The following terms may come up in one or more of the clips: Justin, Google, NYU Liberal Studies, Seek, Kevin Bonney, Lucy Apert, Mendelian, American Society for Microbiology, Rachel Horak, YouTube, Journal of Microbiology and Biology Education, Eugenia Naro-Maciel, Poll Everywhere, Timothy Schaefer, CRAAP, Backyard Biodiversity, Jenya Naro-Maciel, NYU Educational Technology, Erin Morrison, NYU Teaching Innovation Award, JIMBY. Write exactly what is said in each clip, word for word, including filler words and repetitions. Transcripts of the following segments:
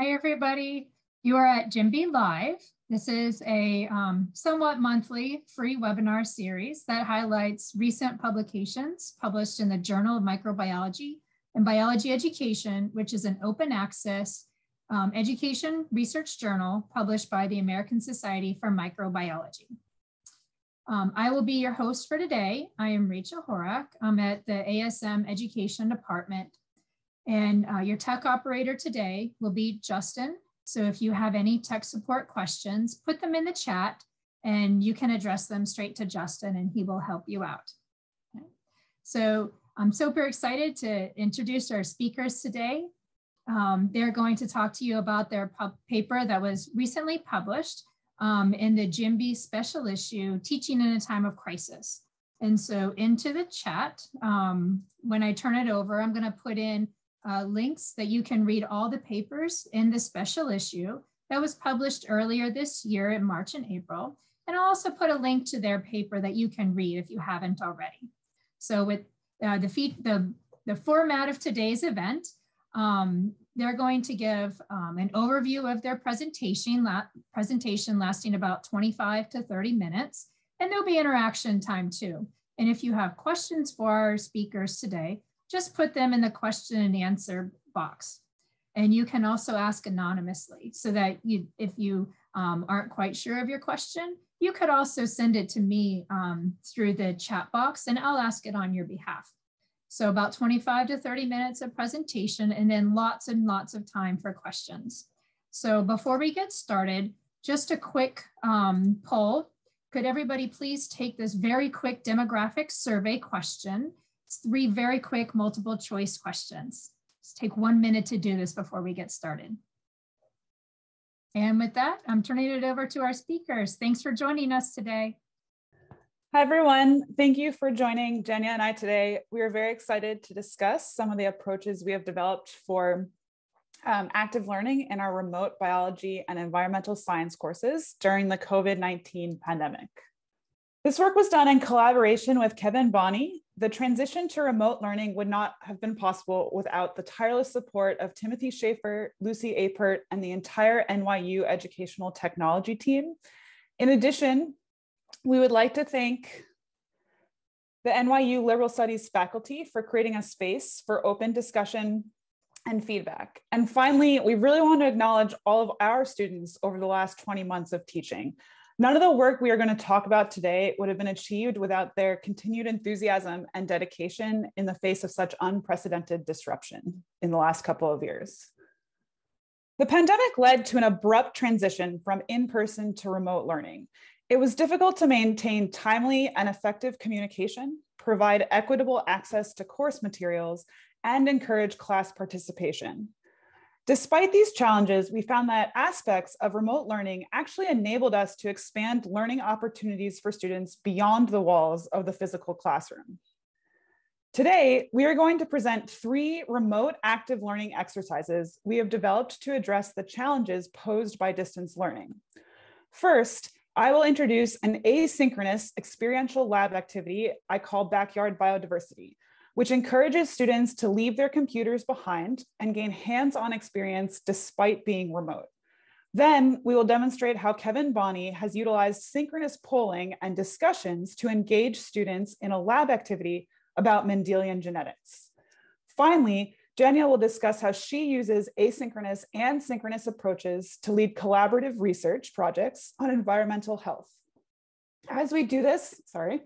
Hi, everybody. You are at J I M B Y Live. This is a um, somewhat monthly free webinar series that highlights recent publications published in the Journal of Microbiology and Biology Education, which is an open access um, education research journal published by the American Society for Microbiology. Um, I will be your host for today. I am Rachel Horak. I'm at the A S M Education Department. And uh, your tech operator today will be Justin. So if you have any tech support questions, put them in the chat and you can address them straight to Justin and he will help you out. Okay. So I'm super excited to introduce our speakers today. Um, they're going to talk to you about their paper that was recently published um, in the J I M B Y special issue, Teaching in a Time of Crisis. And so into the chat, um, when I turn it over, I'm gonna put in Uh, links that you can read all the papers in the special issue that was published earlier this year in March and April. And I'll also put a link to their paper that you can read if you haven't already. So with uh, the, feed, the, the format of today's event, um, they're going to give um, an overview of their presentation, la presentation lasting about twenty-five to thirty minutes. And there'll be interaction time too. And if you have questions for our speakers today, just put them in the question and answer box. And you can also ask anonymously so that you, if you um, aren't quite sure of your question, you could also send it to me um, through the chat box and I'll ask it on your behalf. So about twenty-five to thirty minutes of presentation and then lots and lots of time for questions. So before we get started, just a quick um, poll. Could everybody please take this very quick demographic survey question? Three very quick multiple choice questions. Let's take one minute to do this before we get started. And with that, I'm turning it over to our speakers. Thanks for joining us today. Hi, everyone. Thank you for joining Jenya and I today. We are very excited to discuss some of the approaches we have developed for um, active learning in our remote biology and environmental science courses during the COVID nineteen pandemic. This work was done in collaboration with Kevin Bonney. The transition to remote learning would not have been possible without the tireless support of Timothy Schaefer, Lucy Apert, and the entire N Y U Educational Technology team. In addition, we would like to thank the N Y U Liberal Studies faculty for creating a space for open discussion and feedback. And finally, we really want to acknowledge all of our students over the last twenty months of teaching. None of the work we are going to talk about today would have been achieved without their continued enthusiasm and dedication in the face of such unprecedented disruption in the last couple of years. The pandemic led to an abrupt transition from in-person to remote learning. It was difficult to maintain timely and effective communication, provide equitable access to course materials, and encourage class participation. Despite these challenges, we found that aspects of remote learning actually enabled us to expand learning opportunities for students beyond the walls of the physical classroom. Today, we are going to present three remote active learning exercises we have developed to address the challenges posed by distance learning. First, I will introduce an asynchronous experiential lab activity I call Backyard Biodiversity, which encourages students to leave their computers behind and gain hands-on experience despite being remote. Then we will demonstrate how Kevin Bonney has utilized synchronous polling and discussions to engage students in a lab activity about Mendelian genetics. Finally, Jenya will discuss how she uses asynchronous and synchronous approaches to lead collaborative research projects on environmental health. As we do this, sorry.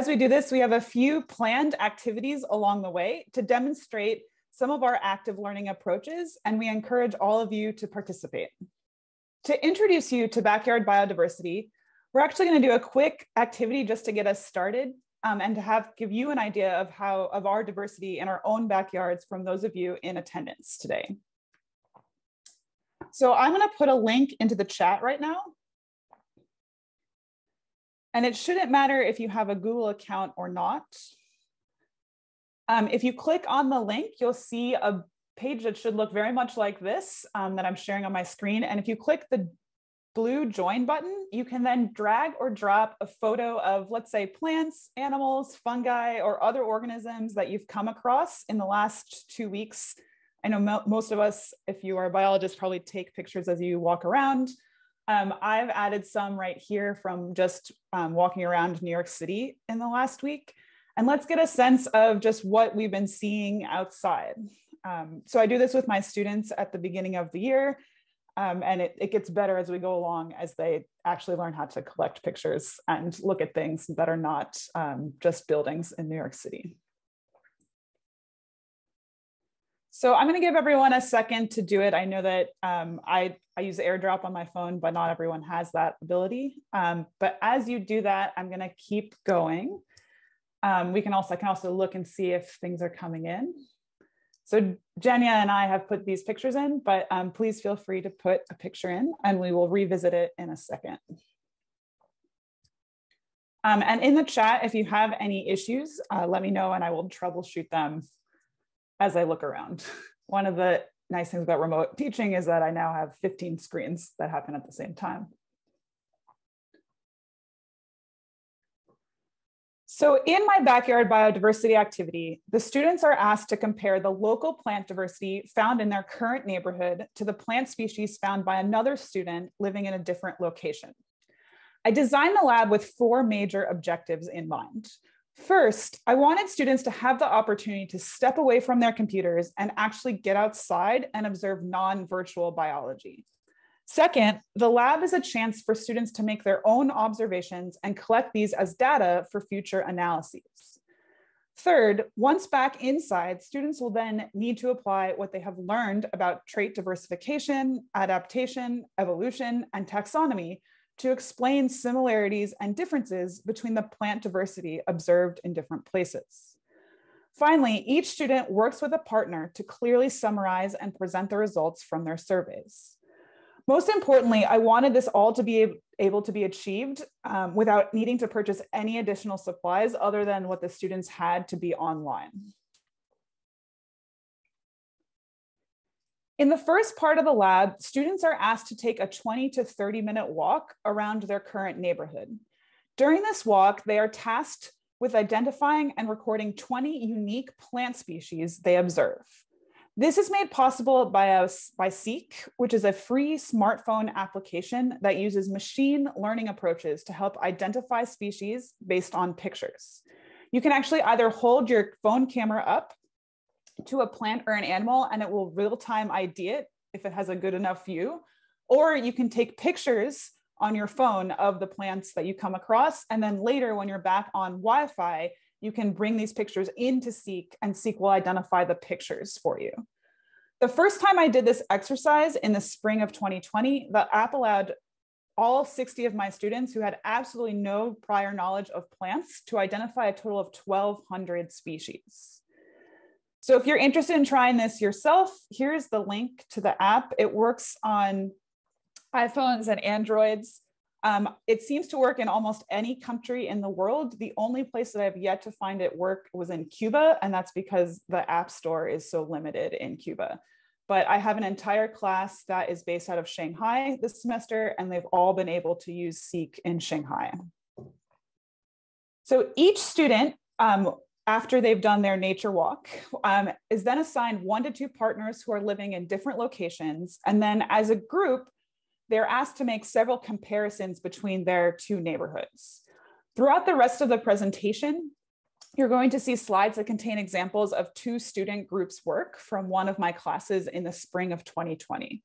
As we do this, we have a few planned activities along the way to demonstrate some of our active learning approaches, and we encourage all of you to participate. To introduce you to Backyard Biodiversity, we're actually going to do a quick activity just to get us started um, and to have give you an idea of how of our diversity in our own backyards from those of you in attendance today. So I'm going to put a link into the chat right now. And it shouldn't matter if you have a Google account or not. Um, if you click on the link, you'll see a page that should look very much like this um, that I'm sharing on my screen. And if you click the blue join button, you can then drag or drop a photo of, let's say, plants, animals, fungi, or other organisms that you've come across in the last two weeks I know mo most of us, if you are a biologist, probably take pictures as you walk around. Um, I've added some right here from just um, walking around New York City in the last week. And let's get a sense of just what we've been seeing outside. Um, so I do this with my students at the beginning of the year, um, and it, it gets better as we go along as they actually learn how to collect pictures and look at things that are not um, just buildings in New York City. So I'm going to give everyone a second to do it. I know that um, I, I use AirDrop on my phone, but not everyone has that ability. Um, but as you do that, I'm going to keep going. Um, we can also, I can also look and see if things are coming in. So Jenya and I have put these pictures in, but um, please feel free to put a picture in and we will revisit it in a second. Um, and in the chat, if you have any issues, uh, let me know and I will troubleshoot them as I look around. One of the nice things about remote teaching is that I now have fifteen screens that happen at the same time. So in my backyard biodiversity activity, the students are asked to compare the local plant diversity found in their current neighborhood to the plant species found by another student living in a different location. I designed the lab with four major objectives in mind. First, I wanted students to have the opportunity to step away from their computers and actually get outside and observe non-virtual biology. Second, the lab is a chance for students to make their own observations and collect these as data for future analyses. Third, once back inside, students will then need to apply what they have learned about trait diversification, adaptation, evolution, and taxonomy to explain similarities and differences between the plant diversity observed in different places. Finally, each student works with a partner to clearly summarize and present the results from their surveys. Most importantly, I wanted this all to be able to be achieved um, without needing to purchase any additional supplies other than what the students had to be online. In the first part of the lab, students are asked to take a twenty to thirty minute walk around their current neighborhood. During this walk, they are tasked with identifying and recording twenty unique plant species they observe. This is made possible by, a, by Seek, which is a free smartphone application that uses machine learning approaches to help identify species based on pictures. You can actually either hold your phone camera up to a plant or an animal and it will real-time I D it if it has a good enough view, or you can take pictures on your phone of the plants that you come across, and then later when you're back on Wi-Fi, you can bring these pictures into Seek and Seek will identify the pictures for you. The first time I did this exercise in the spring of twenty twenty, the app allowed all sixty of my students who had absolutely no prior knowledge of plants to identify a total of twelve hundred species. So if you're interested in trying this yourself, here's the link to the app. It works on iPhones and Androids. Um, it seems to work in almost any country in the world. The only place that I've yet to find it work was in Cuba, and that's because the App Store is so limited in Cuba. But I have an entire class that is based out of Shanghai this semester, and they've all been able to use Seek in Shanghai. So each student, um, after they've done their nature walk, um, is then assigned one to two partners who are living in different locations. And then as a group, they're asked to make several comparisons between their two neighborhoods. Throughout the rest of the presentation, you're going to see slides that contain examples of two student groups' work from one of my classes in the spring of twenty twenty.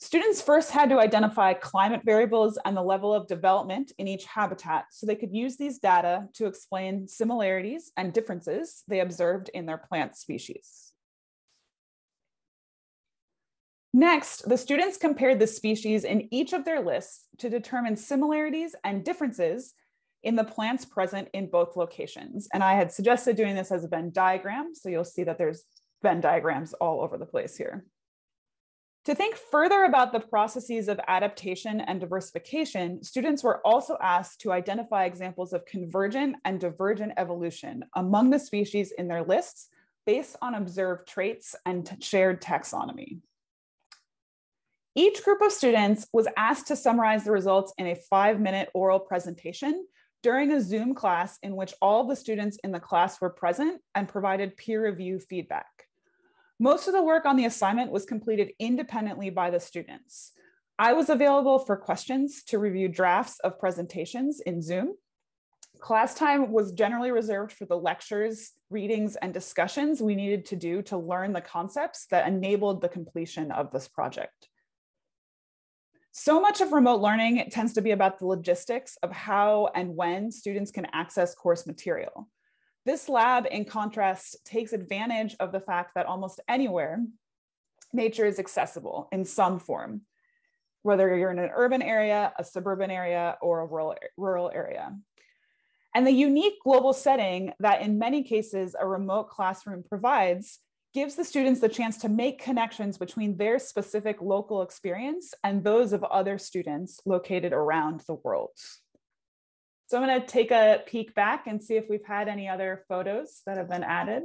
Students first had to identify climate variables and the level of development in each habitat so they could use these data to explain similarities and differences they observed in their plant species. Next, the students compared the species in each of their lists to determine similarities and differences in the plants present in both locations. And I had suggested doing this as a Venn diagram, so you'll see that there's Venn diagrams all over the place here. To think further about the processes of adaptation and diversification, students were also asked to identify examples of convergent and divergent evolution among the species in their lists based on observed traits and shared taxonomy. Each group of students was asked to summarize the results in a five-minute oral presentation during a Zoom class in which all the students in the class were present and provided peer review feedback. Most of the work on the assignment was completed independently by the students. I was available for questions to review drafts of presentations in Zoom. Class time was generally reserved for the lectures, readings, and discussions we needed to do to learn the concepts that enabled the completion of this project. So much of remote learning, it tends to be about the logistics of how and when students can access course material. This lab, in contrast, takes advantage of the fact that almost anywhere nature is accessible in some form, whether you're in an urban area, a suburban area, or a rural, rural area. And the unique global setting that in many cases a remote classroom provides gives the students the chance to make connections between their specific local experience and those of other students located around the world. So I'm going to take a peek back and see if we've had any other photos that have been added.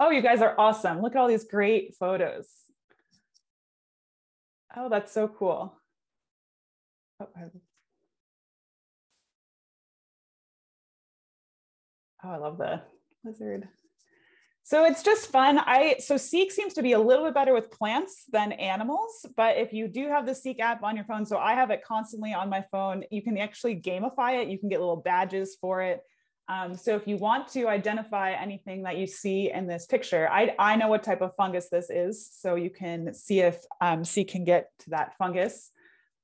Oh, you guys are awesome. Look at all these great photos. Oh, that's so cool. Oh, Oh, I love the lizard. So it's just fun. I so Seek seems to be a little bit better with plants than animals, but if you do have the Seek app on your phone, so I have it constantly on my phone, you can actually gamify it. You can get little badges for it. Um, so if you want to identify anything that you see in this picture, I, I know what type of fungus this is, so you can see if um, Seek can get to that fungus.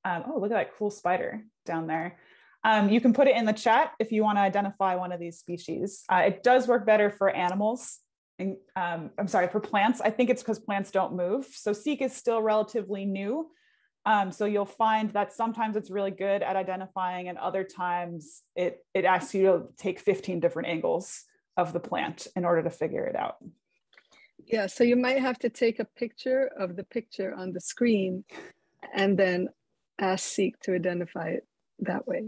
Um, oh, look at that cool spider down there. Um, you can put it in the chat if you want to identify one of these species. Uh, it does work better for animals. And, um, I'm sorry, for plants. I think it's because plants don't move. So Seek is still relatively new. Um, so you'll find that sometimes it's really good at identifying, and other times it, it asks you to take fifteen different angles of the plant in order to figure it out. Yeah, so you might have to take a picture of the picture on the screen and then ask Seek to identify it that way.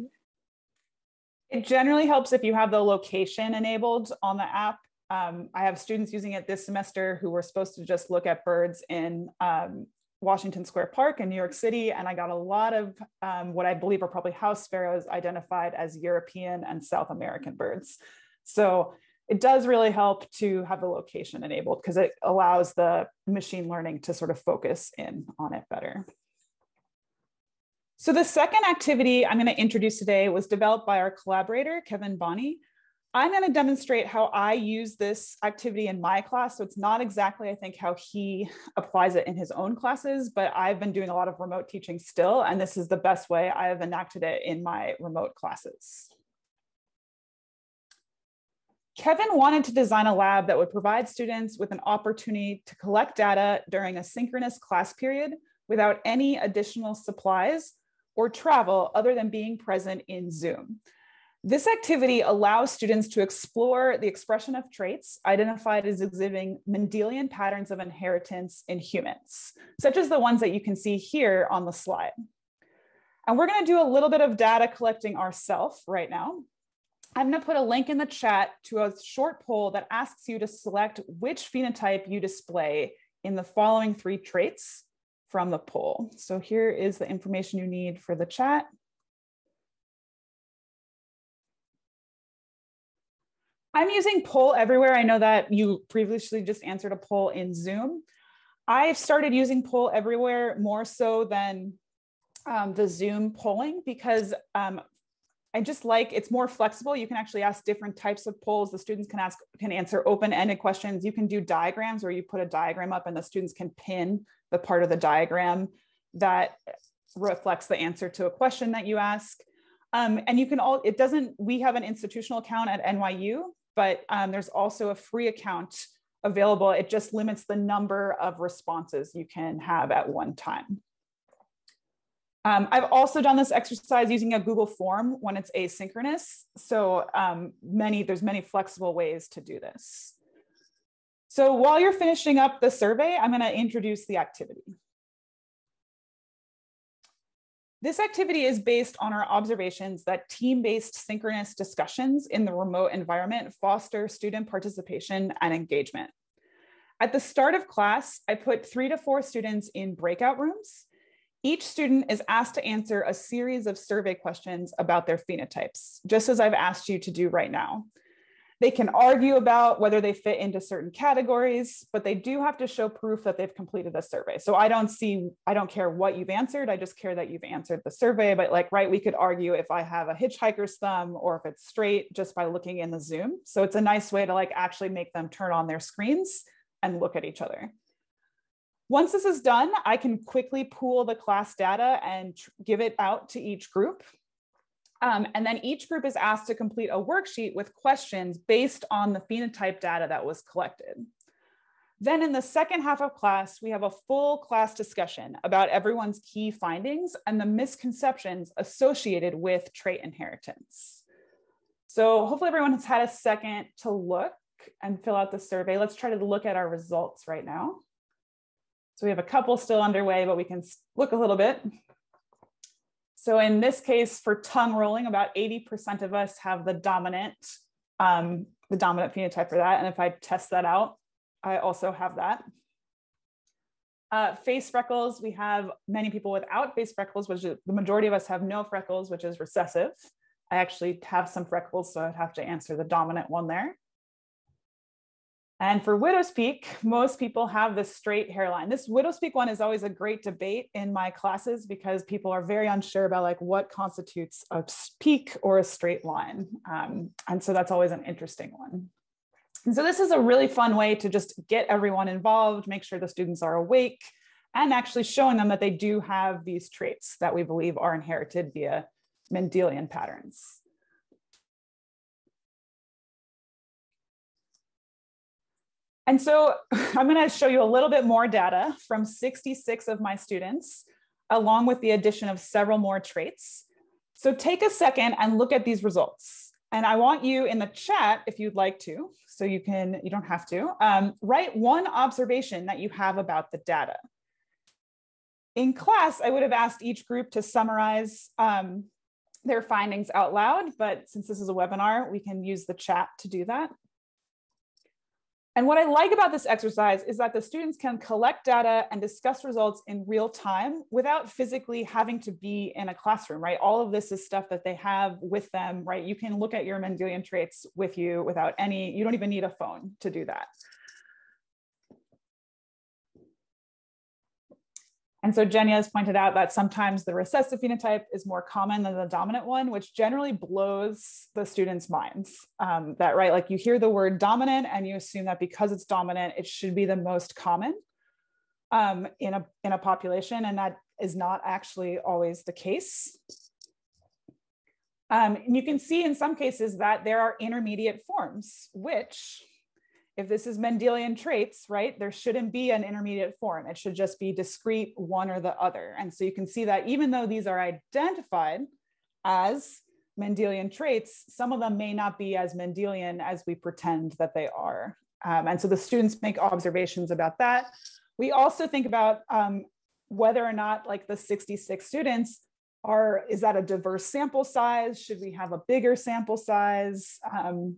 It generally helps if you have the location enabled on the app. Um, I have students using it this semester who were supposed to just look at birds in um, Washington Square Park in New York City. And I got a lot of um, what I believe are probably house sparrows identified as European and South American birds. So it does really help to have the location enabled because it allows the machine learning to sort of focus in on it better. So the second activity I'm going to introduce today was developed by our collaborator, Kevin Bonney. I'm going to demonstrate how I use this activity in my class. So it's not exactly, I think, how he applies it in his own classes, but I've been doing a lot of remote teaching still, and this is the best way I have enacted it in my remote classes. Kevin wanted to design a lab that would provide students with an opportunity to collect data during a synchronous class period without any additional supplies or travel other than being present in Zoom. This activity allows students to explore the expression of traits identified as exhibiting Mendelian patterns of inheritance in humans, such as the ones that you can see here on the slide. And we're going to do a little bit of data collecting ourselves right now. I'm going to put a link in the chat to a short poll that asks you to select which phenotype you display in the following three traits from the poll. So here is the information you need for the chat. I'm using Poll Everywhere. I know that you previously just answered a poll in Zoom. I've started using Poll Everywhere more so than um, the Zoom polling because um, I just like, it's more flexible. You can actually ask different types of polls. The students can ask, can answer open-ended questions. You can do diagrams where you put a diagram up and the students can pin the part of the diagram that reflects the answer to a question that you ask. Um, and you can all, it doesn't, we have an institutional account at N Y U, but um, there's also a free account available. It just limits the number of responses you can have at one time. Um, I've also done this exercise using a Google form when it's asynchronous. So um, many, there's many flexible ways to do this. So while you're finishing up the survey, I'm going to introduce the activity. This activity is based on our observations that team-based synchronous discussions in the remote environment foster student participation and engagement. At the start of class, I put three to four students in breakout rooms. Each student is asked to answer a series of survey questions about their phenotypes, just as I've asked you to do right now. They can argue about whether they fit into certain categories, but they do have to show proof that they've completed a survey. So I don't see, I don't care what you've answered. I just care that you've answered the survey. But like, right, we could argue if I have a hitchhiker's thumb or if it's straight just by looking in the Zoom. So it's a nice way to like actually make them turn on their screens and look at each other. Once this is done, I can quickly pool the class data and give it out to each group. Um, and then each group is asked to complete a worksheet with questions based on the phenotype data that was collected. Then in the second half of class, we have a full class discussion about everyone's key findings and the misconceptions associated with trait inheritance. So hopefully everyone has had a second to look and fill out the survey. Let's try to look at our results right now. So we have a couple still underway, but we can look a little bit. So in this case, for tongue rolling, about eighty percent of us have the dominant, um, the dominant phenotype for that. And if I test that out, I also have that. Uh, face freckles, we have many people without face freckles, which is, the majority of us have no freckles, which is recessive. I actually have some freckles, so I'd have to answer the dominant one there. And for widow's peak, most people have this straight hairline. This widow's peak one is always a great debate in my classes because people are very unsure about like what constitutes a peak or a straight line. Um, and so that's always an interesting one. And so this is a really fun way to just get everyone involved, make sure the students are awake, and actually showing them that they do have these traits that we believe are inherited via Mendelian patterns. And so I'm going to show you a little bit more data from sixty-six of my students, along with the addition of several more traits. So take a second and look at these results. And I want you in the chat, if you'd like to, so you can, you don't have to, um, write one observation that you have about the data. In class, I would have asked each group to summarize um, their findings out loud, but since this is a webinar, we can use the chat to do that. And what I like about this exercise is that the students can collect data and discuss results in real time without physically having to be in a classroom, right? All of this is stuff that they have with them, right? You can look at your Mendelian traits with you without any, you don't even need a phone to do that. And so Jenya has pointed out that sometimes the recessive phenotype is more common than the dominant one, which generally blows the students' minds. Um, that, right, like you hear the word dominant and you assume that because it's dominant, it should be the most common um, in, a, in a population. And that is not actually always the case. Um, and you can see in some cases that there are intermediate forms, which if this is Mendelian traits, right, there shouldn't be an intermediate form. It should just be discrete, one or the other. And so you can see that even though these are identified as Mendelian traits, some of them may not be as Mendelian as we pretend that they are. Um, and so the students make observations about that. We also think about um, whether or not like the sixty-six students are, is that a diverse sample size? Should we have a bigger sample size? Um,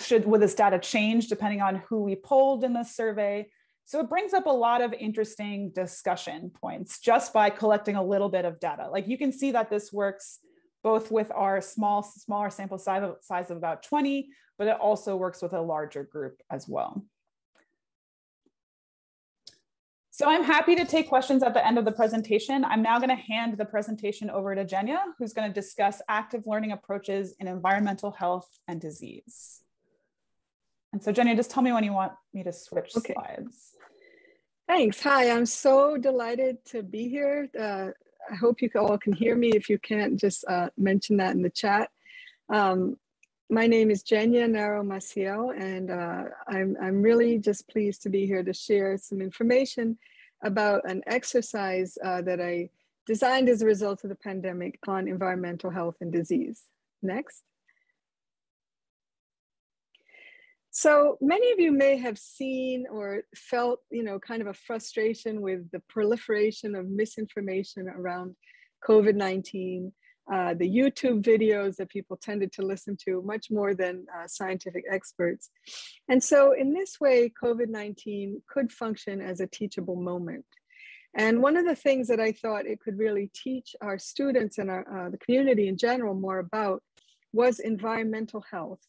Should would this data change depending on who we polled in this survey? So it brings up a lot of interesting discussion points just by collecting a little bit of data. Like you can see that this works both with our small, smaller sample size of, size of about twenty, but it also works with a larger group as well. So I'm happy to take questions at the end of the presentation. I'm now going to hand the presentation over to Jenya, who's going to discuss active learning approaches in environmental health and disease. And so Jenya, just tell me when you want me to switch okay. slides. Thanks. Hi, I'm so delighted to be here. Uh, I hope you all can hear me. If you can't, just uh, mention that in the chat. Um, My name is Jenya Naro-Maciel, and uh, I'm, I'm really just pleased to be here to share some information about an exercise uh, that I designed as a result of the pandemic on environmental health and disease. Next. So many of you may have seen or felt, you know, kind of a frustration with the proliferation of misinformation around COVID nineteen. Uh, the YouTube videos that people tended to listen to much more than uh, scientific experts. And so in this way, COVID nineteen could function as a teachable moment. And one of the things that I thought it could really teach our students and our, uh, the community in general more about was environmental health.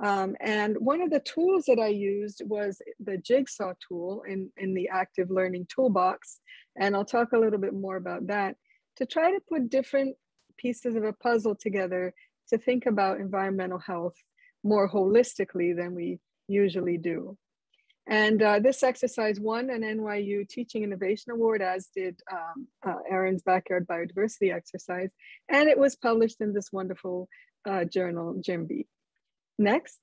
Um, and one of the tools that I used was the jigsaw tool in, in the active learning toolbox. And I'll talk a little bit more about that, to try to put different pieces of a puzzle together to think about environmental health more holistically than we usually do. And uh, this exercise won an N Y U Teaching Innovation Award, as did um, uh, Aaron's Backyard Biodiversity exercise. And it was published in this wonderful uh, journal, J I M B I. Next.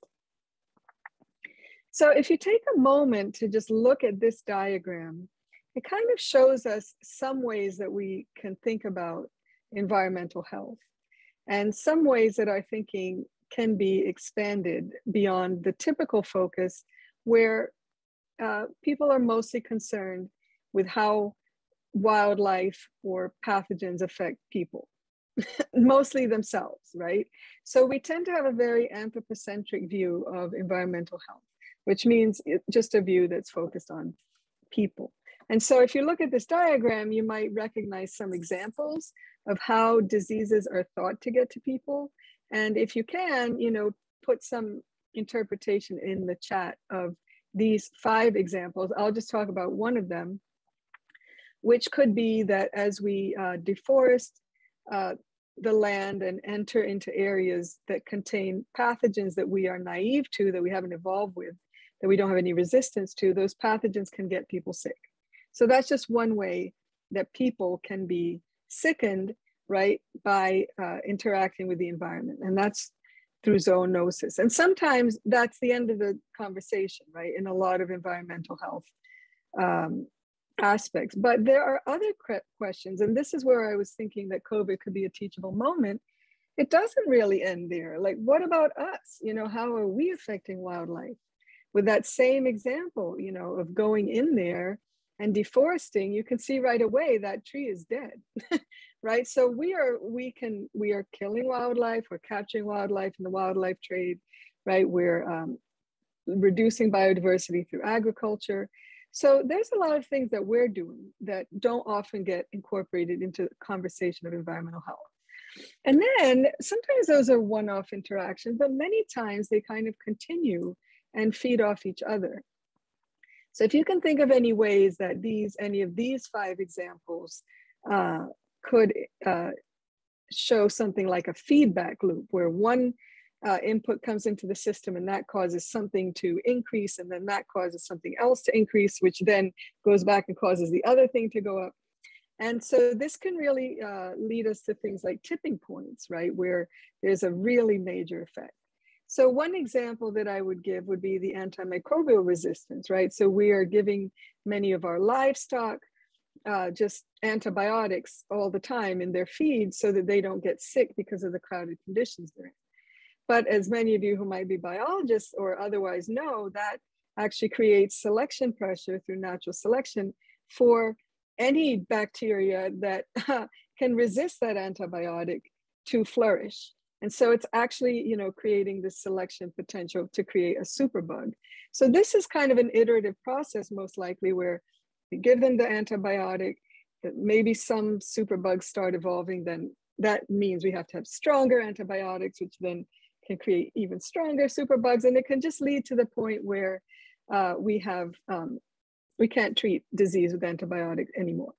So if you take a moment to just look at this diagram, it kind of shows us some ways that we can think about environmental health, and some ways that our thinking can be expanded beyond the typical focus where uh, people are mostly concerned with how wildlife or pathogens affect people, mostly themselves, right? So we tend to have a very anthropocentric view of environmental health, which means it's just a view that's focused on people. And so if you look at this diagram, you might recognize some examples of how diseases are thought to get to people. And if you can, you know, put some interpretation in the chat of these five examples. I'll just talk about one of them, which could be that as we uh, deforest uh, the land and enter into areas that contain pathogens that we are naive to, that we haven't evolved with, that we don't have any resistance to, those pathogens can get people sick. So that's just one way that people can be sickened, right, by uh, interacting with the environment. And that's through zoonosis. And sometimes that's the end of the conversation, right, in a lot of environmental health um, aspects. But there are other questions, and this is where I was thinking that COVID could be a teachable moment. It doesn't really end there. Like, what about us? You know, how are we affecting wildlife? With that same example, you know, of going in there and deforesting, you can see right away that tree is dead, right? So we are, we can, we are killing wildlife, we're capturing wildlife in the wildlife trade, right? We're um, reducing biodiversity through agriculture. So there's a lot of things that we're doing that don't often get incorporated into the conversation of environmental health. And then sometimes those are one-off interactions, but many times they kind of continue and feed off each other. So if you can think of any ways that these, any of these five examples uh, could uh, show something like a feedback loop where one uh, input comes into the system and that causes something to increase, and then that causes something else to increase, which then goes back and causes the other thing to go up. And so this can really uh, lead us to things like tipping points, right, where there's a really major effect. So one example that I would give would be the antimicrobial resistance, right? So we are giving many of our livestock uh, just antibiotics all the time in their feed so that they don't get sick because of the crowded conditions they're in. But as many of you who might be biologists or otherwise know, that actually creates selection pressure through natural selection for any bacteria that uh, can resist that antibiotic to flourish. And so it's actually, you know, creating this selection potential to create a superbug. So this is kind of an iterative process, most likely, where you give them the antibiotic, that maybe some superbugs start evolving, then that means we have to have stronger antibiotics, which then can create even stronger superbugs. And it can just lead to the point where uh, we have, um, we can't treat disease with antibiotics anymore,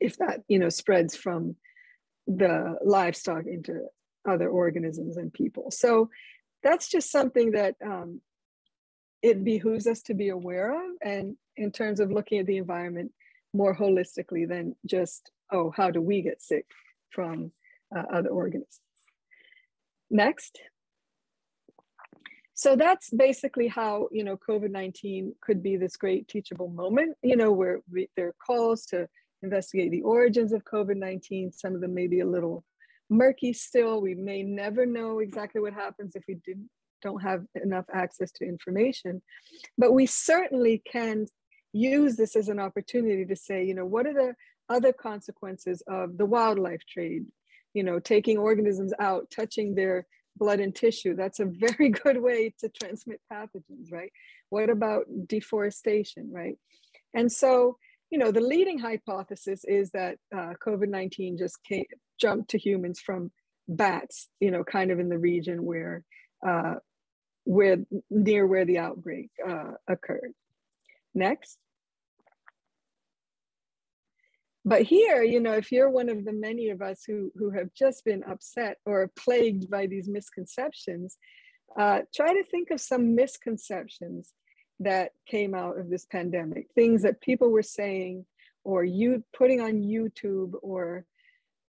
if that, you know, spreads from the livestock into other organisms and people. So that's just something that um, it behooves us to be aware of, and in terms of looking at the environment more holistically than just, oh, how do we get sick from uh, other organisms? Next. So that's basically how, you know, COVID nineteen could be this great teachable moment, you know, where we, there are calls to investigate the origins of COVID nineteen. Some of them may be a little murky still. We may never know exactly what happens if we didn't, don't have enough access to information, but we certainly can use this as an opportunity to say, you know, what are the other consequences of the wildlife trade? You know, taking organisms out, touching their blood and tissue, that's a very good way to transmit pathogens, right? What about deforestation, right? And so, you know, the leading hypothesis is that uh, COVID nineteen just came, jumped to humans from bats, you know, kind of in the region where uh, where, near where the outbreak uh, occurred. Next. But here, you know, if you're one of the many of us who, who have just been upset or plagued by these misconceptions, uh, try to think of some misconceptions that came out of this pandemic, things that people were saying, or you putting on YouTube, or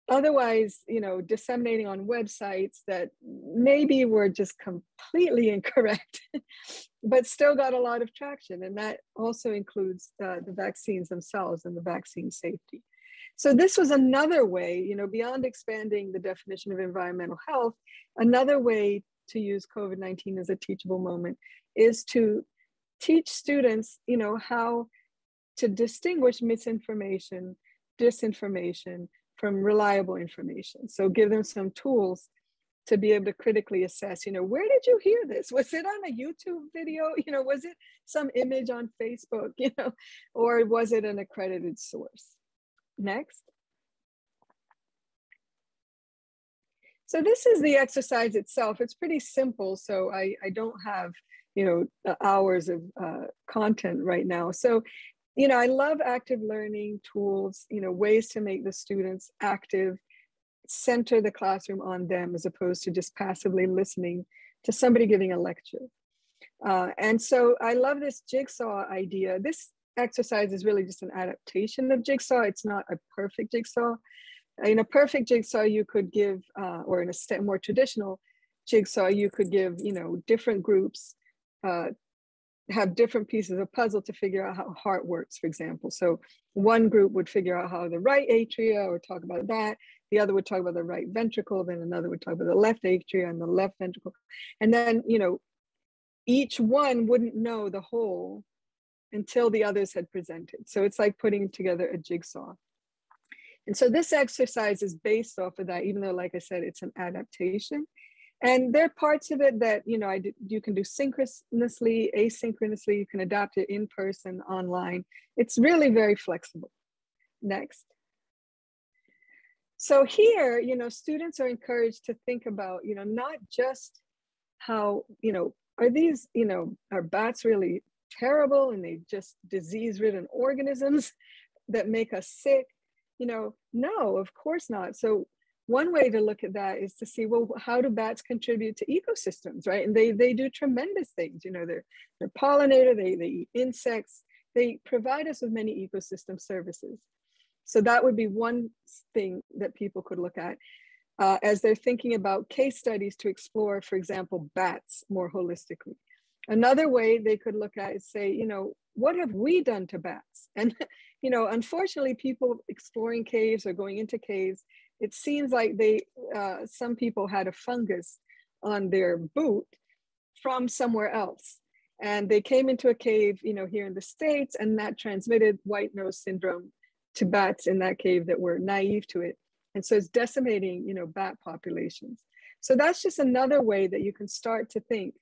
otherwise, you know, disseminating on websites that maybe were just completely incorrect, but still got a lot of traction. And that also includes uh, the vaccines themselves and the vaccine safety. So this was another way, you know, beyond expanding the definition of environmental health, another way to use COVID nineteen as a teachable moment is to teach students, you know, how to distinguish misinformation, disinformation from reliable information. So give them some tools to be able to critically assess, you know, where did you hear this? Was it on a YouTube video? You know, was it some image on Facebook, you know, or was it an accredited source? Next. So this is the exercise itself. It's pretty simple, so I, I don't have, you know, hours of uh, content right now. So, you know, I love active learning tools, you know, ways to make the students active, center the classroom on them as opposed to just passively listening to somebody giving a lecture. Uh, and so I love this jigsaw idea. This exercise is really just an adaptation of jigsaw. It's not a perfect jigsaw. In a perfect jigsaw, you could give, uh, or in a more traditional jigsaw, you could give, you know, different groups uh, have different pieces of puzzle to figure out how heart works, for example. So one group would figure out how the right atria, or talk about that. The other would talk about the right ventricle. Then another would talk about the left atria and the left ventricle. And then, you know, each one wouldn't know the whole until the others had presented. So it's like putting together a jigsaw. And so this exercise is based off of that, even though, like I said, it's an adaptation. And there are parts of it that, you know, I did, you can do synchronously, asynchronously, you can adapt it in person, online. It's really very flexible. Next. So here, you know, students are encouraged to think about, you know, not just how, you know, are these, you know, are bats really terrible and they just disease-ridden organisms that make us sick? You know, no, of course not. So one way to look at that is to see, well, how do bats contribute to ecosystems, right? And they, they do tremendous things. You know, they're, they're pollinator, they, they eat insects, they provide us with many ecosystem services. So that would be one thing that people could look at uh, as they're thinking about case studies to explore, for example, bats more holistically. Another way they could look at is say, you know, what have we done to bats? And, you know, unfortunately, people exploring caves or going into caves, it seems like they, uh, some people had a fungus on their boot from somewhere else. And they came into a cave, you know, here in the States, and that transmitted white nose syndrome to bats in that cave that were naive to it. And so it's decimating, you know, bat populations. So that's just another way that you can start to think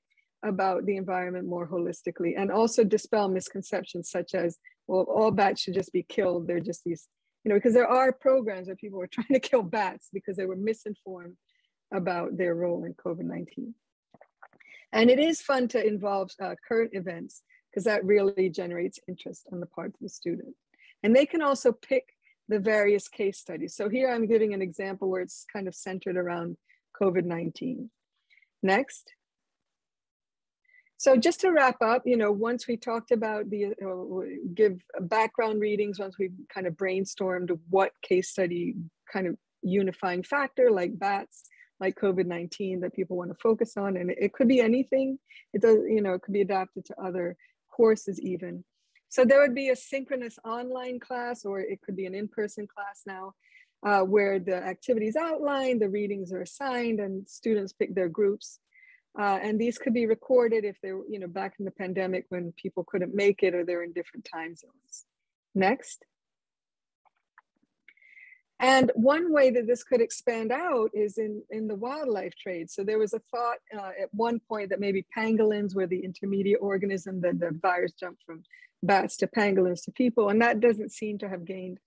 about the environment more holistically, and also dispel misconceptions such as, well, all bats should just be killed. They're just these, you know, because there are programs where people were trying to kill bats because they were misinformed about their role in COVID nineteen. And it is fun to involve uh, current events because that really generates interest on the part of the student. And they can also pick the various case studies. So here I'm giving an example where it's kind of centered around COVID nineteen. Next. So just to wrap up, you know, once we talked about the, uh, give background readings, once we kind of brainstormed what case study kind of unifying factor like bats, like COVID nineteen that people want to focus on, and it could be anything, it does, you know, it could be adapted to other courses even. So there would be a synchronous online class, or it could be an in-person class now, uh, where the activities outlined, the readings are assigned, and students pick their groups. Uh, and these could be recorded if they're, you know, back in the pandemic when people couldn't make it or they're in different time zones. Next. And one way that this could expand out is in, in the wildlife trade. So there was a thought uh, at one point that maybe pangolins were the intermediate organism, that the virus jumped from bats to pangolins to people. And that doesn't seem to have gained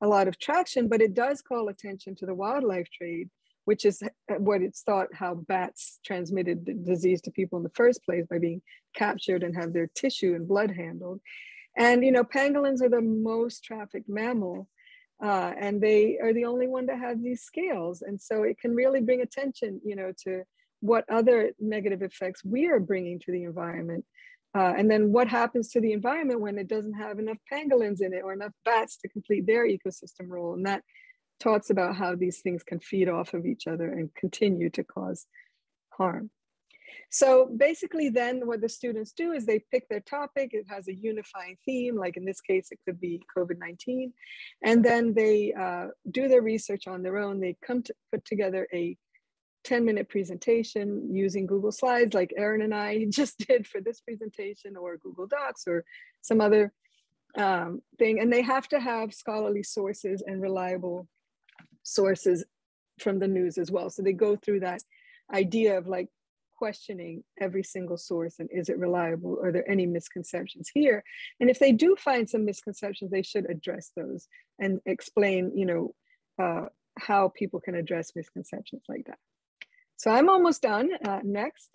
a lot of traction, but it does call attention to the wildlife trade which is what it's thought how bats transmitted the disease to people in the first place, by being captured and have their tissue and blood handled. And, you know, pangolins are the most trafficked mammal, uh, and they are the only one that have these scales. And so it can really bring attention, you know, to what other negative effects we are bringing to the environment. Uh, and then what happens to the environment when it doesn't have enough pangolins in it or enough bats to complete their ecosystem role. And that talks about how these things can feed off of each other and continue to cause harm. So basically then what the students do is they pick their topic. It has a unifying theme, like in this case, it could be COVID nineteen. And then they uh, do their research on their own. They come to put together a ten minute presentation using Google Slides, like Erin and I just did for this presentation, or Google Docs or some other um, thing. And they have to have scholarly sources and reliable sources from the news as well. So they go through that idea of like questioning every single source and is it reliable? Are there any misconceptions here? And if they do find some misconceptions, they should address those and explain, you know, uh, how people can address misconceptions like that. So I'm almost done, uh, next.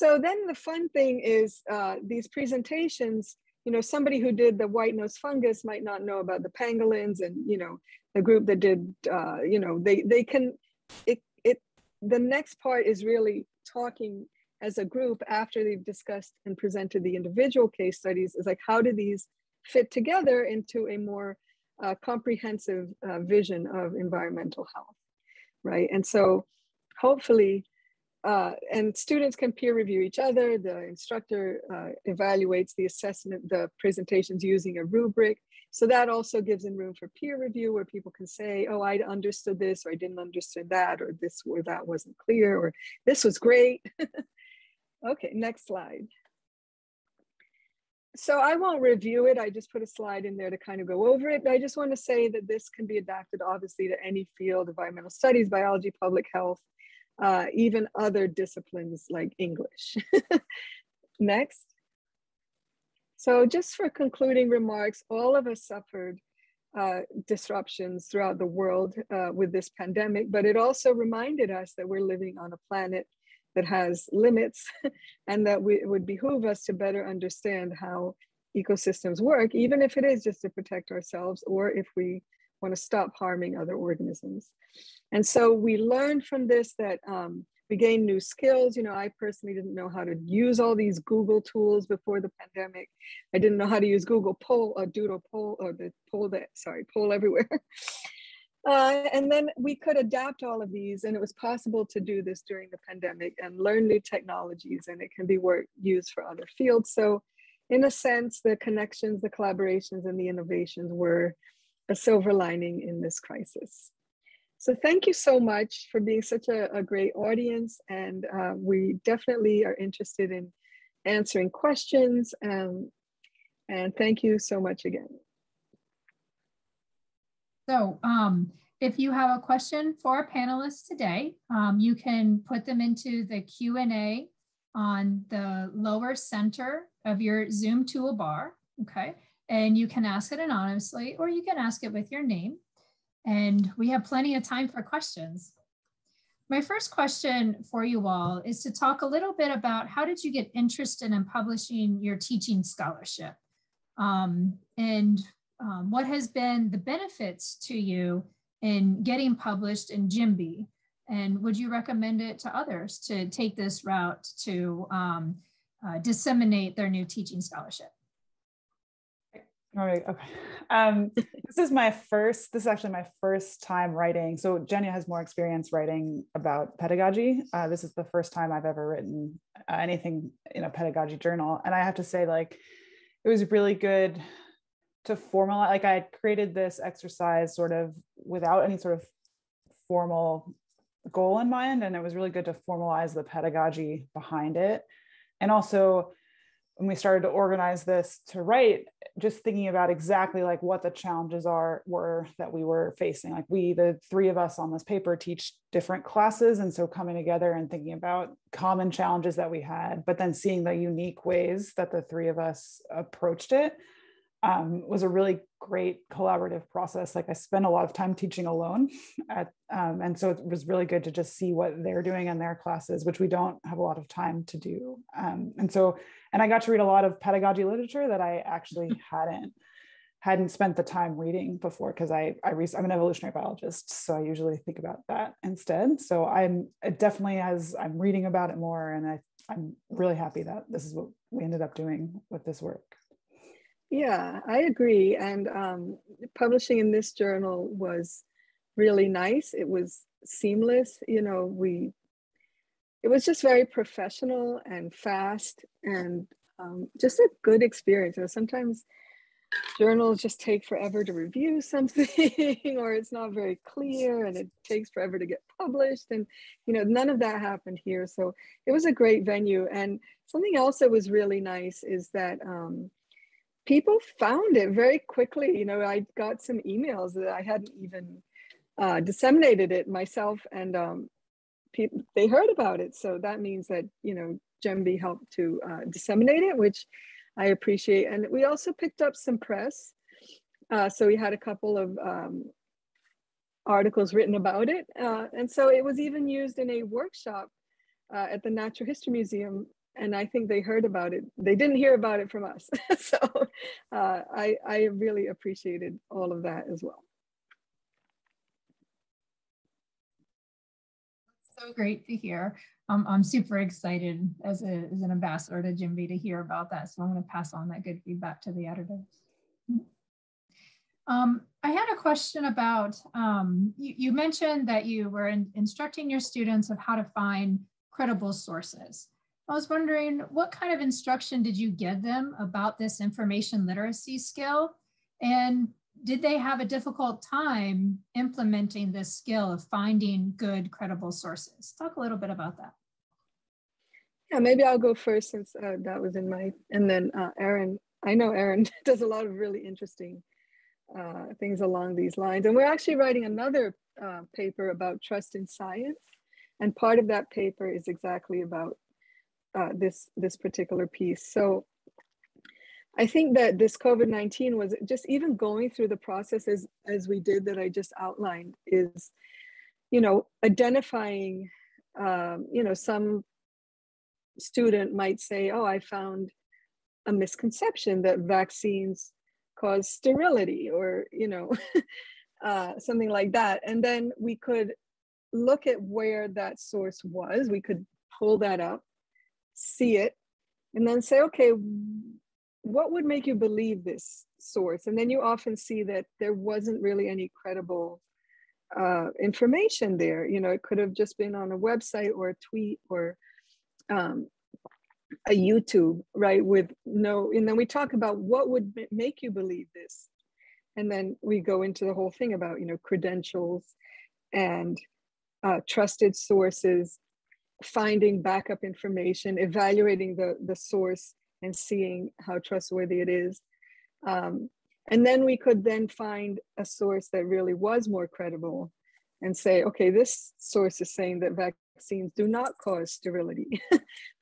So then the fun thing is uh, these presentations, you know, somebody who did the white-nosed fungus might not know about the pangolins, and, you know, the group that did, uh, you know, they, they can, it, it, the next part is really talking as a group after they've discussed and presented the individual case studies, is like, how do these fit together into a more uh, comprehensive uh, vision of environmental health? Right, and so hopefully, uh, and students can peer review each other. The instructor uh, evaluates the assessment, the presentations using a rubric. So that also gives in room for peer review, where people can say, oh, I understood this, or I didn't understand that, or this or that wasn't clear, or this was great. Okay, next slide. So I won't review it. I just put a slide in there to kind of go over it. But I just want to say that this can be adapted, obviously, to any field: environmental studies, biology, public health, uh, even other disciplines like English. Next. So just for concluding remarks, all of us suffered uh, disruptions throughout the world uh, with this pandemic, but it also reminded us that we're living on a planet that has limits, and that we, it would behoove us to better understand how ecosystems work, even if it is just to protect ourselves, or if we want to stop harming other organisms. And so we learned from this that um, we gained new skills. You know, I personally didn't know how to use all these Google tools before the pandemic. I didn't know how to use Google Poll, or Doodle Poll, or the Poll that, sorry, Poll Everywhere. Uh, and then we could adapt all of these, and it was possible to do this during the pandemic and learn new technologies, and it can be work, used for other fields. So in a sense, the connections, the collaborations, and the innovations were a silver lining in this crisis. So thank you so much for being such a, a great audience, and uh, we definitely are interested in answering questions, um, and thank you so much again. So um, if you have a question for our panelists today, um, you can put them into the Q and A on the lower center of your Zoom toolbar, okay? And you can ask it anonymously, or you can ask it with your name. And we have plenty of time for questions. My first question for you all is to talk a little bit about, how did you get interested in publishing your teaching scholarship? Um, and Um, what has been the benefits to you in getting published in J I M B Y? And would you recommend it to others to take this route to um, uh, disseminate their new teaching scholarship? All right, okay. Um, this is my first, this is actually my first time writing. So Jenya has more experience writing about pedagogy. Uh, this is the first time I've ever written uh, anything in a pedagogy journal. And I have to say, like, it was really good to formalize, like I created this exercise sort of without any sort of formal goal in mind. And it was really good to formalize the pedagogy behind it. And also when we started to organize this to write, just thinking about exactly like what the challenges are, were that we were facing. Like we, the three of us on this paper, teach different classes. And so coming together and thinking about common challenges that we had, but then seeing the unique ways that the three of us approached it, um, was a really great collaborative process. Like I spent a lot of time teaching alone at, um, and so it was really good to just see what they're doing in their classes, which we don't have a lot of time to do. Um, and so, and I got to read a lot of pedagogy literature that I actually hadn't hadn't spent the time reading before, because I, I I'm an evolutionary biologist, so I usually think about that instead. So I'm it definitely, as I'm reading about it more, and I, I'm really happy that this is what we ended up doing with this work. Yeah, I agree. And um, publishing in this journal was really nice. It was seamless, you know, we, it was just very professional and fast, and um, just a good experience. You know, sometimes journals just take forever to review something, or it's not very clear and it takes forever to get published, and you know, none of that happened here, so it was a great venue. And something else that was really nice is that um, people found it very quickly. You know, I got some emails that I hadn't even uh, disseminated it myself, and um, people, they heard about it, so that means that, you know, Jembi helped to uh, disseminate it, which I appreciate. And we also picked up some press. Uh, so we had a couple of um, articles written about it. Uh, and so it was even used in a workshop uh, at the Natural History Museum. And I think they heard about it. They didn't hear about it from us. So uh, I, I really appreciated all of that as well. So great to hear. Um, I'm super excited as, a, as an ambassador to Jembi to hear about that. So I'm going to pass on that good feedback to the editor. Um, I had a question about, um, you, you mentioned that you were in, instructing your students of how to find credible sources. I was wondering, what kind of instruction did you give them about this information literacy skill? And did they have a difficult time implementing this skill of finding good, credible sources? Talk a little bit about that. Yeah, maybe I'll go first, since uh, that was in my, and then uh, Erin, I know Erin does a lot of really interesting uh, things along these lines. And we're actually writing another uh, paper about trust in science. And part of that paper is exactly about uh, this, this particular piece. So I think that this COVID nineteen was just, even going through the process as, as we did that I just outlined, is, you know, identifying, um, you know, some student might say, oh, I found a misconception that vaccines cause sterility, or, you know, uh, something like that. And then we could look at where that source was. We could pull that up, see it, and then say, okay, what would make you believe this source? And then you often see that there wasn't really any credible uh, information there. You know, it could have just been on a website or a tweet or um, a YouTube, right? With no, and then we talk about what would make you believe this. And then we go into the whole thing about, you know, credentials and uh, trusted sources, finding backup information, evaluating the, the source, and seeing how trustworthy it is. Um, and then we could then find a source that really was more credible and say, okay, this source is saying that vaccines do not cause sterility,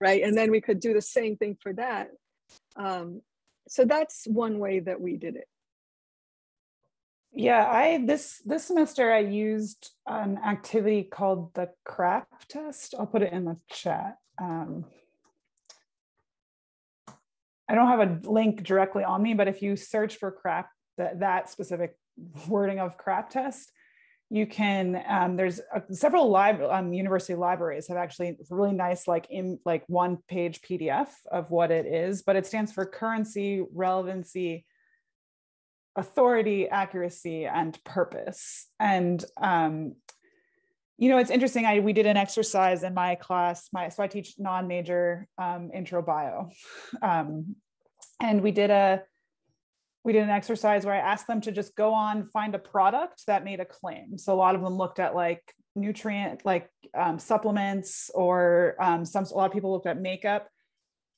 right? And then we could do the same thing for that. Um, so that's one way that we did it. Yeah, I this this semester I used an activity called the CRAAP test. I'll put it in the chat. Um, I don't have a link directly on me, but if you search for CRAAP, that, that specific wording of CRAAP test, you can, um, there's a, several live, um, university libraries have actually really nice, like in like one page P D F of what it is, but it stands for currency, relevancy, authority, accuracy, and purpose. And, um, you know, it's interesting, I, we did an exercise in my class, my, so I teach non-major um, intro bio. Um, and we did a, we did an exercise where I asked them to just go on, find a product that made a claim. So a lot of them looked at like nutrient, like um, supplements, or um, some, a lot of people looked at makeup.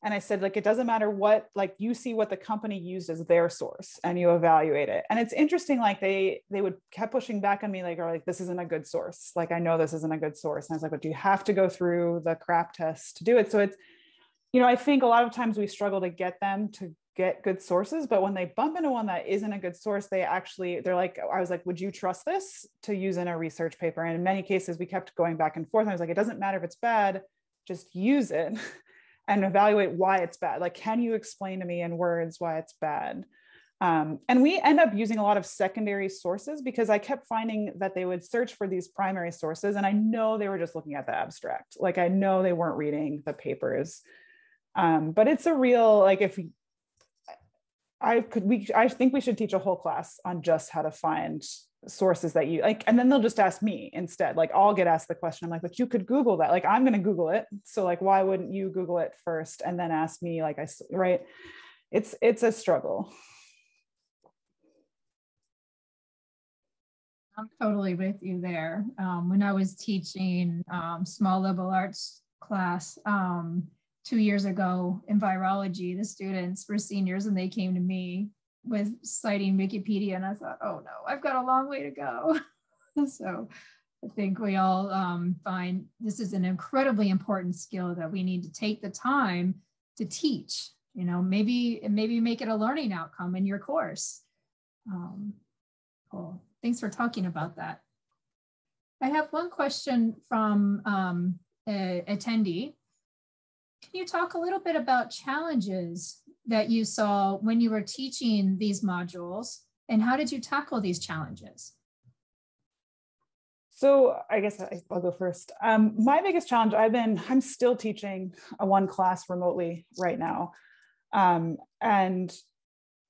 And I said, like, it doesn't matter what, like, you see what the company used as their source and you evaluate it. And it's interesting, like they, they would kept pushing back on me, like, or like, this isn't a good source. Like, I know this isn't a good source. And I was like, but do you have to go through the CRAAP test to do it? So it's, you know, I think a lot of times we struggle to get them to get good sources, but when they bump into one that isn't a good source, they actually, they're like, I was like, would you trust this to use in a research paper? And in many cases, we kept going back and forth. And I was like, it doesn't matter if it's bad, just use it and evaluate why it's bad. Like, can you explain to me in words why it's bad? Um, and we end up using a lot of secondary sources because I kept finding that they would search for these primary sources. And I know they were just looking at the abstract. Like, I know they weren't reading the papers, um, but it's a real, like, if I could, we, I think we should teach a whole class on just how to find sources that you like, and then they'll just ask me instead. Like, I'll get asked the question. I'm like, but you could Google that. Like, I'm going to Google it. So like, why wouldn't you Google it first? And then ask me, like I, right. It's, it's a struggle. I'm totally with you there. Um, when I was teaching um, small liberal arts class, um, two years ago in virology, the students were seniors and they came to me with citing Wikipedia, and I thought, oh no, I've got a long way to go. So I think we all um, find this is an incredibly important skill that we need to take the time to teach, you know, maybe, maybe make it a learning outcome in your course. Um, cool, thanks for talking about that. I have one question from um, an attendee. Can you talk a little bit about challenges that you saw when you were teaching these modules, and how did you tackle these challenges? So I guess I'll go first. Um, my biggest challenge, I've been, I'm still teaching a one class remotely right now. Um, and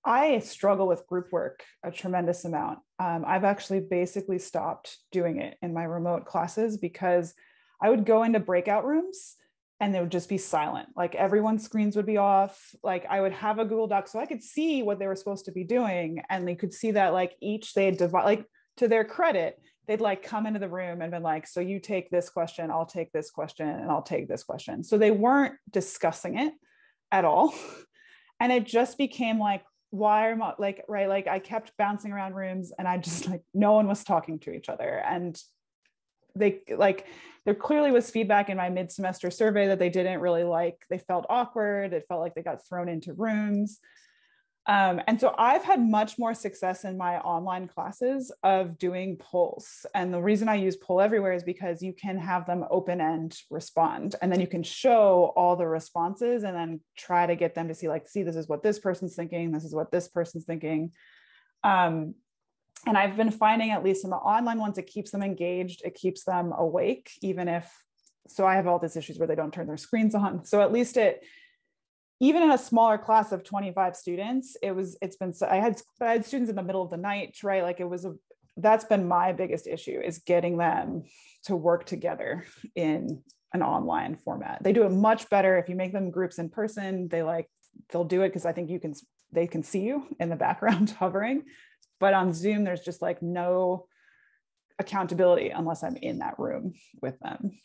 I struggle with group work a tremendous amount. Um, I've actually basically stopped doing it in my remote classes because I would go into breakout rooms and they would just be silent. Like, everyone's screens would be off. Like, I would have a Google Doc so I could see what they were supposed to be doing. And they could see that, like, each they had divide, like, to their credit, they'd like come into the room and been like, so you take this question, I'll take this question, and I'll take this question. So they weren't discussing it at all. And it just became like, why am I like, right? Like, I kept bouncing around rooms and I just like, no one was talking to each other. And they like, there clearly was feedback in my mid-semester survey that they didn't really like. They felt awkward. It felt like they got thrown into rooms. Um, and so I've had much more success in my online classes of doing polls. And the reason I use Poll Everywhere is because you can have them open-end respond, and then you can show all the responses and then try to get them to see, like, see, this is what this person's thinking. This is what this person's thinking. Um, And I've been finding, at least in the online ones, it keeps them engaged, it keeps them awake, even if, so I have all these issues where they don't turn their screens on. So at least it, even in a smaller class of twenty-five students, it was, it's been, I had, I had students in the middle of the night, right? Like, it was, a, that's been my biggest issue, is getting them to work together in an online format. They do it much better if you make them groups in person. They like, they'll do it because I think you can, they can see you in the background hovering. But on Zoom, there's just like no accountability unless I'm in that room with them.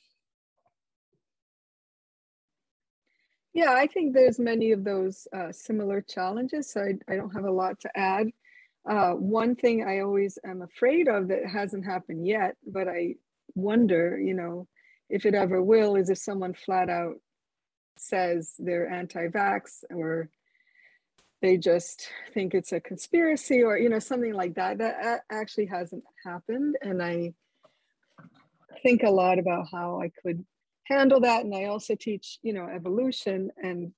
Yeah, I think there's many of those uh, similar challenges, so I, I don't have a lot to add. Uh, one thing I always am afraid of that hasn't happened yet, but I wonder, you know, if it ever will, is if someone flat out says they're anti-vax, or they just think it's a conspiracy, or, you know, something like that. That actually hasn't happened. And I think a lot about how I could handle that. And I also teach, you know, evolution. And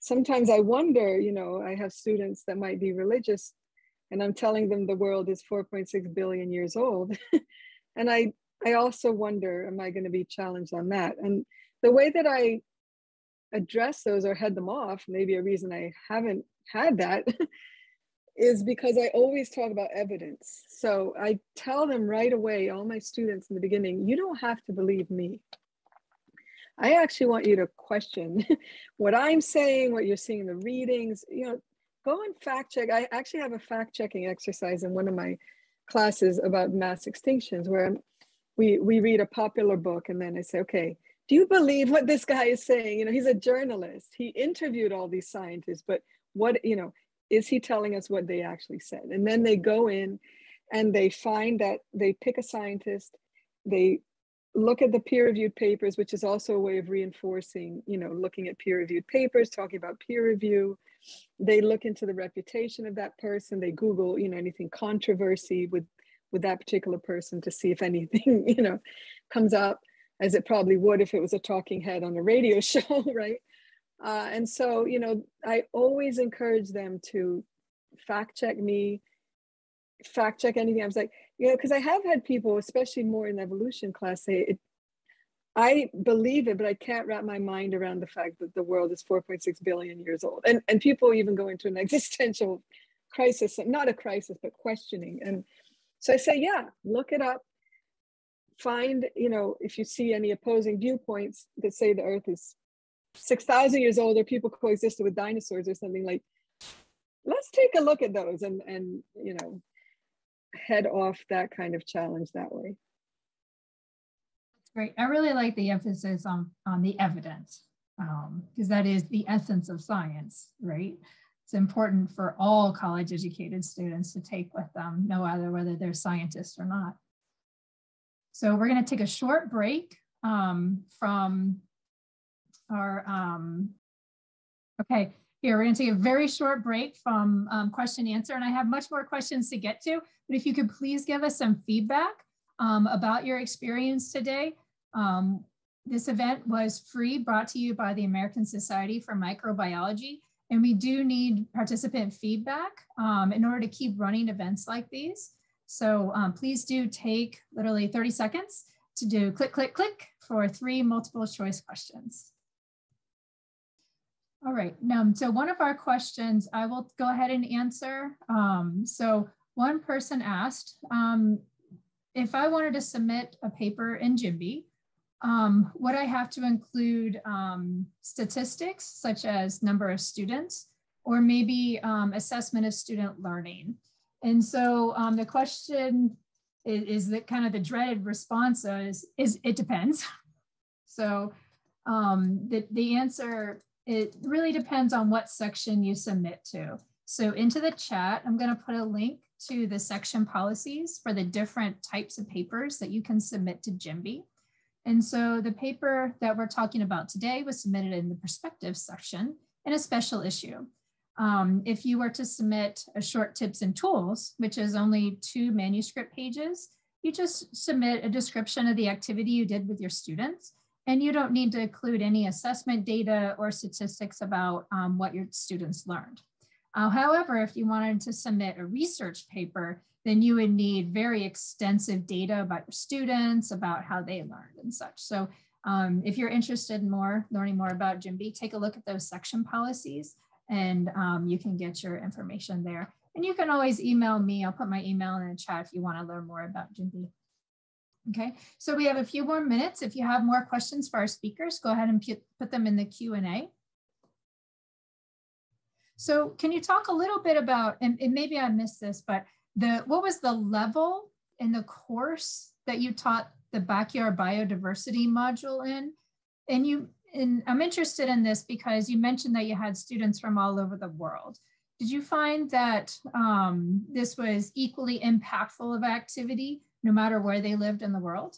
sometimes I wonder, you know, I have students that might be religious and I'm telling them the world is four point six billion years old. And I, I also wonder, am I going to be challenged on that? And the way that I address those or head them off, maybe a reason I haven't had that, is because I always talk about evidence. So I tell them right away, all my students in the beginning, you don't have to believe me. I actually want you to question what I'm saying, what you're seeing in the readings, you know, go and fact check. I actually have a fact checking exercise in one of my classes about mass extinctions where we, we read a popular book and then I say, okay, do you believe what this guy is saying? You know, he's a journalist. He interviewed all these scientists, but what, you know, is he telling us what they actually said? And then they go in and they find that they pick a scientist, they look at the peer-reviewed papers, which is also a way of reinforcing, you know, looking at peer-reviewed papers, talking about peer review. They look into the reputation of that person. They Google, you know, anything controversy with, with that particular person to see if anything, you know, comes up, as it probably would if it was a talking head on a radio show, right? Uh, and so, you know, I always encourage them to fact check me, fact check anything. I was like, you know, because I have had people, especially more in evolution class, say, it, I believe it, but I can't wrap my mind around the fact that the world is four point six billion years old. And, and people even go into an existential crisis, not a crisis, but questioning. And so I say, yeah, look it up. Find, you know, if you see any opposing viewpoints that say the earth is six thousand years old or people coexisted with dinosaurs or something, like, let's take a look at those and, and you know, head off that kind of challenge that way. That's great. I really like the emphasis on, on the evidence, um, because that is the essence of science, right? It's important for all college educated students to take with them, no matter whether they're scientists or not. So we're going to take a short break um, from our, um, okay, here, we're going to take a very short break from um, question and answer, and I have much more questions to get to, but if you could please give us some feedback um, about your experience today. Um, this event was free, brought to you by the American Society for Microbiology, and we do need participant feedback um, in order to keep running events like these. So um, please do take literally thirty seconds to do click, click, click for three multiple choice questions. All right, now, so one of our questions I will go ahead and answer. Um, so one person asked, um, if I wanted to submit a paper in J I M B Y, um, would I have to include um, statistics such as number of students or maybe um, assessment of student learning? And so um, the question is, is that kind of the dreaded response is, is it depends. So um, the, the answer, it really depends on what section you submit to. So into the chat, I'm going to put a link to the section policies for the different types of papers that you can submit to J I M B Y. And so the paper that we're talking about today was submitted in the perspective section in a special issue. Um, if you were to submit a short tips and tools, which is only two manuscript pages, you just submit a description of the activity you did with your students, and you don't need to include any assessment data or statistics about um, what your students learned. Uh, however, if you wanted to submit a research paper, then you would need very extensive data about your students, about how they learned and such. So um, if you're interested in more, learning more about J I M B Y, take a look at those section policies. And um, you can get your information there. And you can always email me. I'll put my email in the chat if you want to learn more about J I M B Y. Okay, so we have a few more minutes. If you have more questions for our speakers, go ahead and put them in the Q and A. So can you talk a little bit about, and, and maybe I missed this, but the what was the level in the course that you taught the Backyard Biodiversity module in? And you And I'm interested in this because you mentioned that you had students from all over the world. Did you find that um, this was equally impactful of activity, no matter where they lived in the world?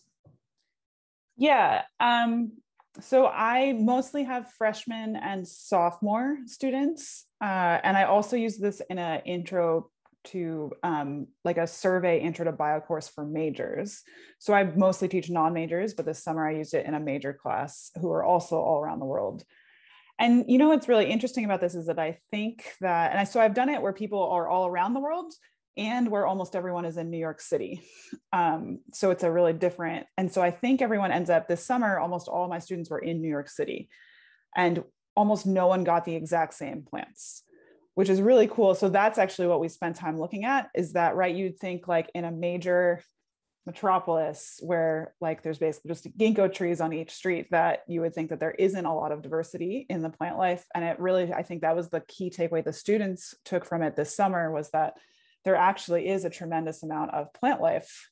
Yeah, um, so I mostly have freshmen and sophomore students. Uh, and I also use this in an intro to um, like a survey intro to bio course for majors. So I mostly teach non-majors, but this summer I used it in a major class who are also all around the world. And you know, what's really interesting about this is that I think that, and I, so I've done it where people are all around the world and where almost everyone is in New York City. Um, so it's a really different, and so I think everyone ends up this summer, almost all my students were in New York City and almost no one got the exact same plants, which is really cool. So that's actually what we spent time looking at, is that, right, you'd think like in a major metropolis where like there's basically just ginkgo trees on each street, that you would think that there isn't a lot of diversity in the plant life. And it really, I think that was the key takeaway the students took from it this summer, was that there actually is a tremendous amount of plant life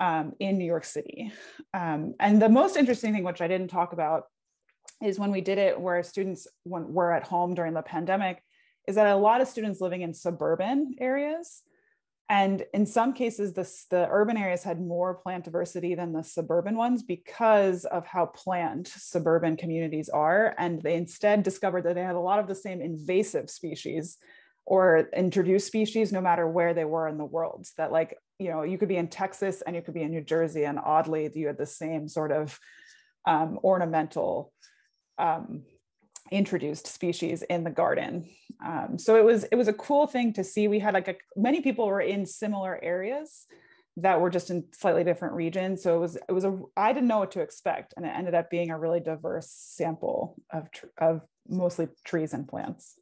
um, in New York City. Um, and the most interesting thing, which I didn't talk about, is when we did it where students were at home during the pandemic, is that a lot of students living in suburban areas And in some cases, this, the urban areas had more plant diversity than the suburban ones because of how planned suburban communities are. And they instead discovered that they had a lot of the same invasive species or introduced species, no matter where they were in the world. That, like, you know, you could be in Texas and you could be in New Jersey, and oddly, you had the same sort of um, ornamental um, introduced species in the garden. Um, so it was it was a cool thing to see. We had like a, many people were in similar areas that were just in slightly different regions. So it was it was a I didn't know what to expect, and it ended up being a really diverse sample of of mostly trees and plants.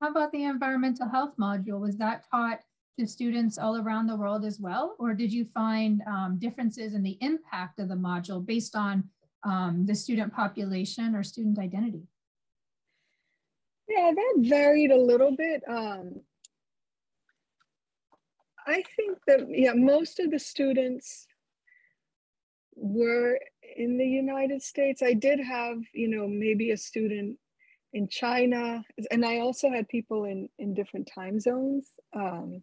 How about the environmental health module? Was that taught to students all around the world as well? Or did you find um, differences in the impact of the module based on um, the student population or student identity? Yeah, that varied a little bit. Um, I think that, yeah, most of the students were in the United States. I did have, you know, maybe a student in China, and I also had people in, in different time zones. Um,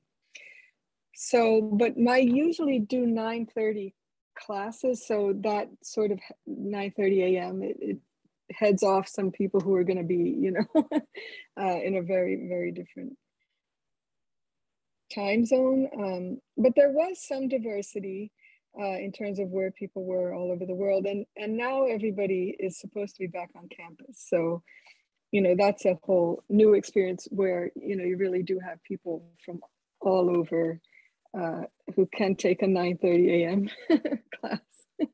so, but I usually do nine thirty classes, so that sort of nine thirty a m It, it heads off some people who are going to be, you know, uh, in a very, very different time zone. Um, but there was some diversity uh, in terms of where people were all over the world, and, and now everybody is supposed to be back on campus. So, you know, that's a whole new experience where, you know, you really do have people from all over uh, who can take a nine thirty a m class. Okay,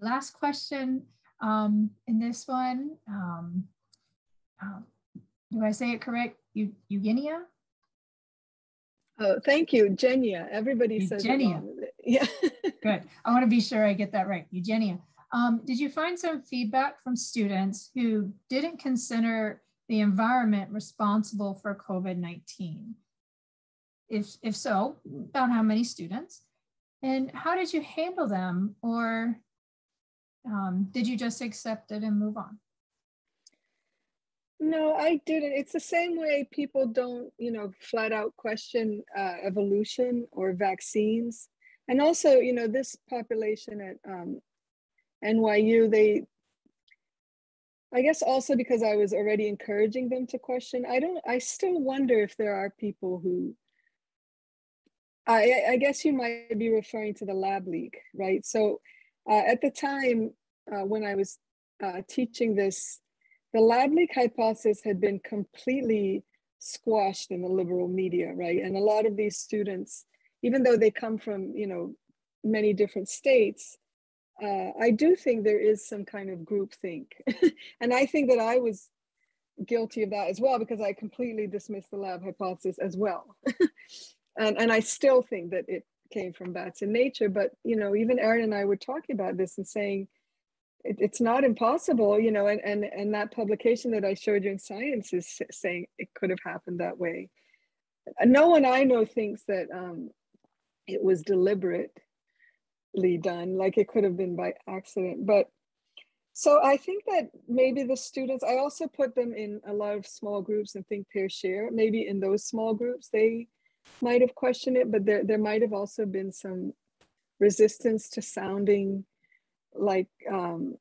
last question um, in this one. Um, um, do I say it correct? You, Eugenia? Oh, thank you, Jenya. Everybody Eugenia. says Jenya. Yeah. Good. I want to be sure I get that right. Eugenia, um, did you find some feedback from students who didn't consider the environment responsible for COVID nineteen? If, if so, about how many students? And how did you handle them? Or um, did you just accept it and move on? No, I didn't. It's the same way people don't, you know, flat out question uh, evolution or vaccines. And also, you know, this population at um, N Y U, they, I guess also because I was already encouraging them to question, I don't, I still wonder if there are people who, I, I guess you might be referring to the lab leak, right? So uh, at the time uh, when I was uh, teaching this, the lab leak hypothesis had been completely squashed in the liberal media, right? And a lot of these students, even though they come from, you know, many different states, uh, I do think there is some kind of groupthink. And I think that I was guilty of that as well, because I completely dismissed the lab hypothesis as well. and, and I still think that it came from bats in nature, but, you know, even Erin and I were talking about this and saying, It, it's not impossible, you know, and, and, and that publication that I showed you in Science is saying it could have happened that way. No one I know thinks that um, it was deliberately done, like it could have been by accident. But so I think that maybe the students, I also put them in a lot of small groups and think, pair, share. Maybe in those small groups, they might have questioned it, but there, there might have also been some resistance to sounding like um,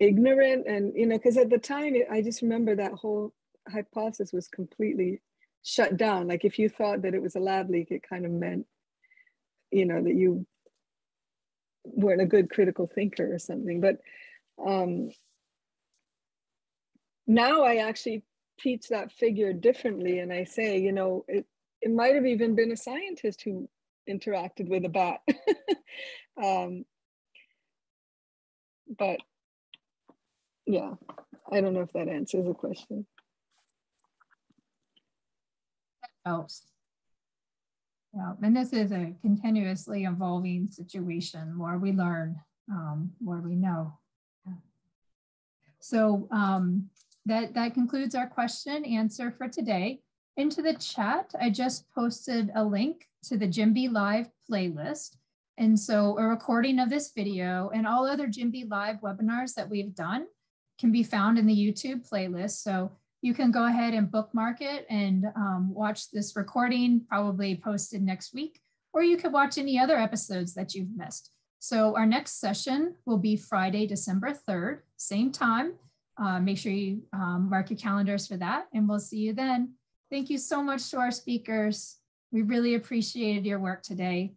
ignorant, and, you know, because at the time, it, I just remember that whole hypothesis was completely shut down. Like if you thought that it was a lab leak, it kind of meant, you know, that you weren't a good critical thinker or something. But um, now I actually teach that figure differently. And I say, you know, it, it might've even been a scientist who interacted with a bat. um, But yeah, I don't know if that answers the question. That helps. Yeah, and this is a continuously evolving situation. More we learn, um, more we know. Yeah. So um, that, that concludes our question answer for today. Into the chat, I just posted a link to the J M B Live playlist. And so a recording of this video and all other J M B Live webinars that we've done can be found in the YouTube playlist. So you can go ahead and bookmark it and um, watch this recording, probably posted next week, or you could watch any other episodes that you've missed. So our next session will be Friday, December third, same time. Uh, make sure you um, mark your calendars for that, and we'll see you then. Thank you so much to our speakers. We really appreciated your work today.